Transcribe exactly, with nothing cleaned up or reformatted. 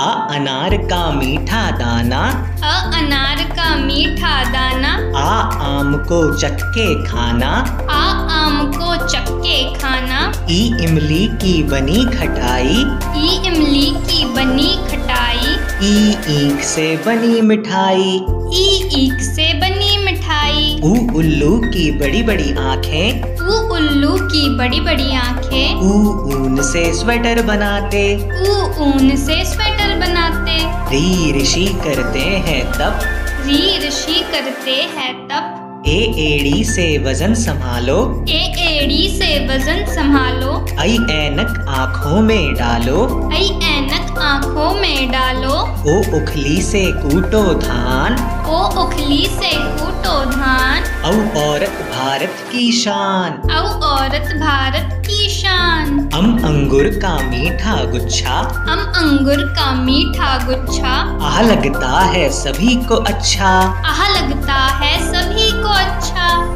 आ अनार का मीठा दाना, आ अनार का मीठा दाना, आ आम को चटके खाना, आ आम को चटके खाना, ई इमली की बनी खटाई, ई इमली की बनी खटाई, ई ईख से बनी मिठाई, ई ईख से बनी मिठाई, ऊ उल्लू की बड़ी बड़ी आँखें, ऊ उल्लू की बड़ी बड़ी आँखें, ऊ ऊन से स्वेटर बनाते, ऊ ऊन से स्वेटर बनाते, री ऋषि करते हैं तप, री ऋषि करते हैं तप, ए एड़ी से वजन संभालो, ए एड़ी से वजन संभालो, ऐ ऐनक आँखों में डालो, ऐ ऐनक आँखों में डालो, ओ उखली से कूटो धान, ओ उखली से कूटो धान, औ औरत भारत की शान, औ औरत भारत की शान, अम अंगूर का मीठा गुच्छा, अम अंगूर का मीठा गुच्छा, आह लगता है सभी को अच्छा, आह लगता है सभी को अच्छा।